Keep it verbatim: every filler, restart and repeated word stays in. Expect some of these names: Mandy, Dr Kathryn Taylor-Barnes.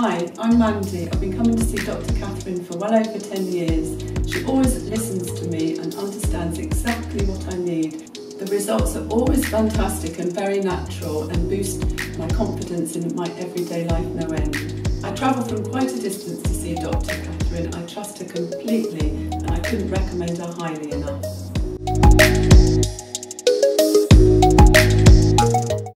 Hi, I'm Mandy. I've been coming to see Doctor Kathryn for well over ten years. She always listens to me and understands exactly what I need. The results are always fantastic and very natural and boost my confidence in my everyday life no end. I travel from quite a distance to see Doctor Kathryn. I trust her completely and I couldn't recommend her highly enough.